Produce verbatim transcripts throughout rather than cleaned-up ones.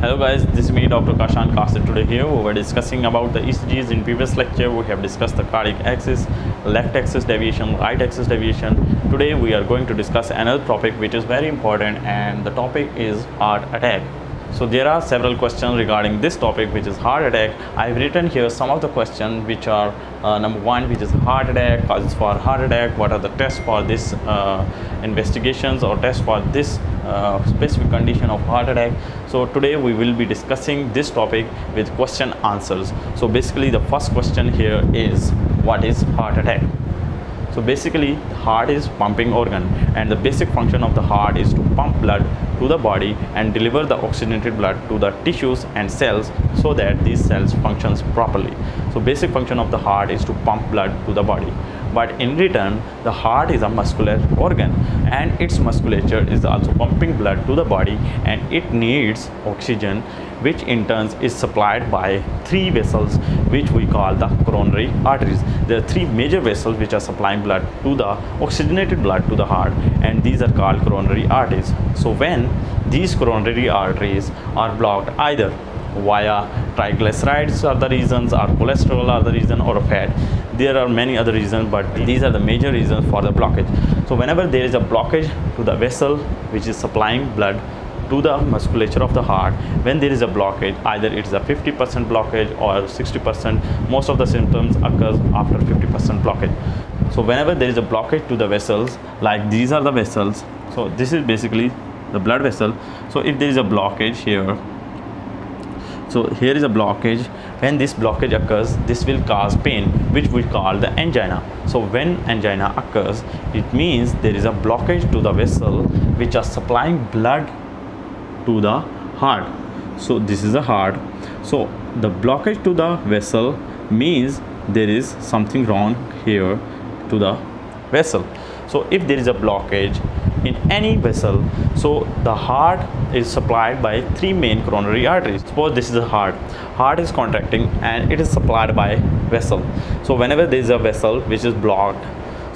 Hello guys, this is me Doctor Kashan Kasir. Today here we were discussing about the E C Gs. In previous lecture we have discussed the cardiac axis, left axis deviation, right axis deviation. Today we are going to discuss another topic which is very important, and the topic is heart attack. So there are several questions regarding this topic which is heart attack. I have written here some of the questions which are uh, number one, which is heart attack, causes for heart attack, what are the tests for this uh, investigations or tests for this Uh, specific condition of heart attack. So today we will be discussing this topic with question answers. So basically the first question here is, what is heart attack? So basically the heart is pumping organ, and the basic function of the heart is to pump blood to the body and deliver the oxygenated blood to the tissues and cells so that these cells functions properly. So basic function of the heart is to pump blood to the body. But in return, the heart is a muscular organ, and its musculature is also pumping blood to the body, and it needs oxygen, which in turn is supplied by three vessels which we call the coronary arteries. There are three major vessels which are supplying blood to the oxygenated blood to the heart, and these are called coronary arteries. So when these coronary arteries are blocked, either via triglycerides are the reasons, or cholesterol are the reason, or fat. There are many other reasons, but these are the major reasons for the blockage. So whenever there is a blockage to the vessel which is supplying blood to the musculature of the heart, when there is a blockage, either it is a fifty percent blockage or sixty percent, most of the symptoms occurs after fifty percent blockage. So whenever there is a blockage to the vessels, like these are the vessels, so this is basically the blood vessel. So if there is a blockage here, so here is a blockage. When this blockage occurs, this will cause pain, which we call the angina. So when angina occurs, it means there is a blockage to the vessel which are supplying blood to the heart. So this is the heart. So the blockage to the vessel means there is something wrong here to the vessel. So if there is a blockage in any vessel, so the heart is supplied by three main coronary arteries. Suppose this is the heart. Heart is contracting and it is supplied by vessel. So whenever there is a vessel which is blocked,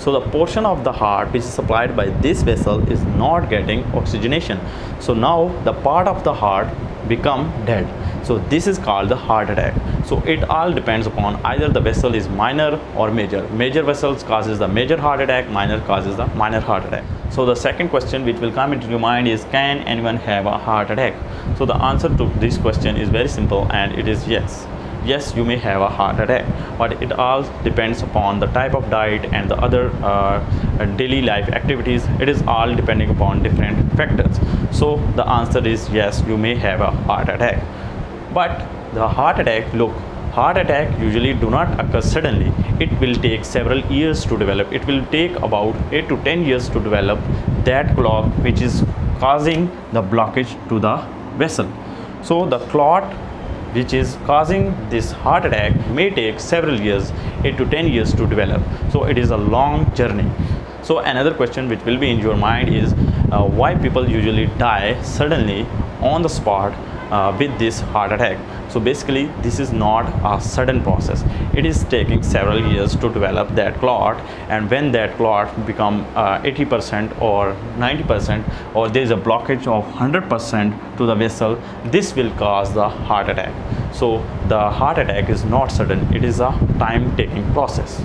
so the portion of the heart which is supplied by this vessel is not getting oxygenation. So now the part of the heart become dead. So this is called the heart attack. So it all depends upon either the vessel is minor or major. Major vessels causes the major heart attack, minor causes the minor heart attack. So the second question which will come into your mind is, can anyone have a heart attack? So the answer to this question is very simple, and it is yes. Yes, you may have a heart attack, but it all depends upon the type of diet and the other uh, daily life activities. It is all depending upon different factors. So the answer is yes, you may have a heart attack. But the heart attack, look, heart attack usually do not occur suddenly. It will take several years to develop. It will take about eight to ten years to develop that clot which is causing the blockage to the vessel. So the clot which is causing this heart attack may take several years, eight to ten years to develop. So it is a long journey. So another question which will be in your mind is, uh, why people usually die suddenly on the spot uh, with this heart attack? So basically this is not a sudden process. It is taking several years to develop that clot, and when that clot become eighty percent uh, or ninety percent, or there is a blockage of one hundred percent to the vessel, this will cause the heart attack. So the heart attack is not sudden, it is a time taking process.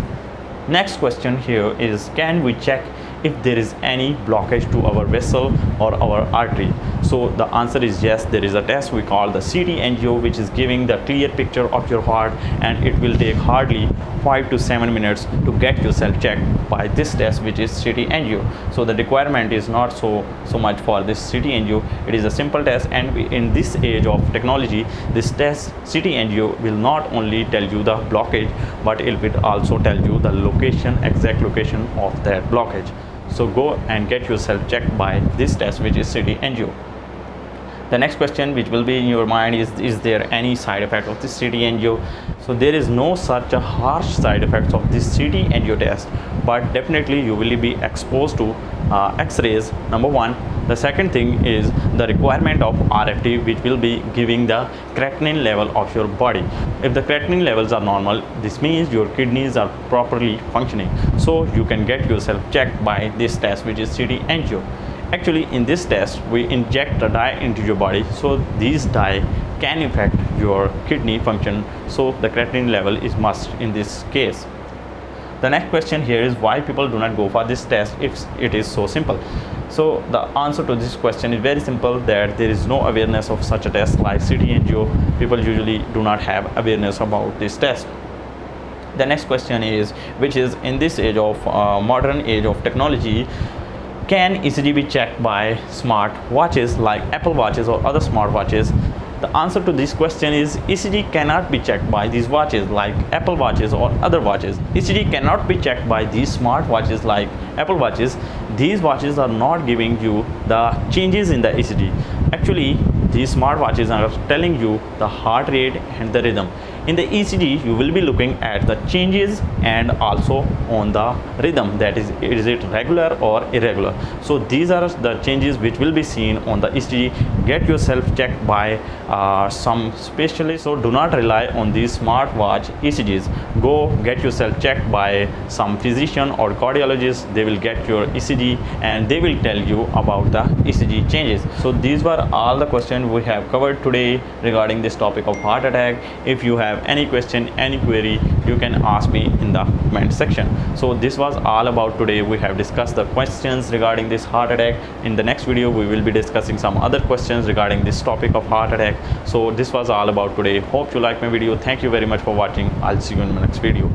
Next question here is, can we check if there is any blockage to our vessel or our artery? So the answer is yes, there is a test we call the C T angio, which is giving the clear picture of your heart, and it will take hardly five to seven minutes to get yourself checked by this test, which is C T angio. So the requirement is not so so much for this C T angio. It is a simple test, and we, in this age of technology, this test C T angio will not only tell you the blockage, but it will also tell you the location, exact location of that blockage. So go and get yourself checked by this test, which is C T angio. The next question which will be in your mind is, is there any side effect of this C T angio? So there is no such a harsh side effects of this C T angio test, but definitely you will be exposed to uh, x-rays, number one. The second thing is the requirement of R F T, which will be giving the creatinine level of your body. If the creatinine levels are normal, this means your kidneys are properly functioning. So you can get yourself checked by this test, which is C T angio. Actually, in this test, we inject a dye into your body, so these dye can affect your kidney function, so the creatinine level is must in this case. The next question here is why people do not go for this test if it is so simple. So the answer to this question is very simple, that there is no awareness of such a test like C T angio. People usually do not have awareness about this test. The next question is, which is in this age of uh, modern age of technology, can E C G be checked by smart watches like Apple watches or other smart watches? The answer to this question is E C G cannot be checked by these watches like Apple watches or other watches. E C G cannot be checked by these smart watches like Apple watches. These watches are not giving you the changes in the E C G. Actually, these smart watches are telling you the heart rate and the rhythm. In the E C G, you will be looking at the changes and also on the rhythm, that is, is it regular or irregular. So these are the changes which will be seen on the E C G. Get yourself checked by uh, some specialist. So do not rely on these smartwatch E C Gs. Go get yourself checked by some physician or cardiologist. They will get your E C G and they will tell you about the E C G changes. So these were all the questions we have covered today regarding this topic of heart attack. If you have any question, any query, you can ask me in the comment section. So this was all about today. We have discussed the questions regarding this heart attack. In the next video, we will be discussing some other questions regarding this topic of heart attack. So this was all about today. Hope you like my video. Thank you very much for watching. I'll see you in my next video.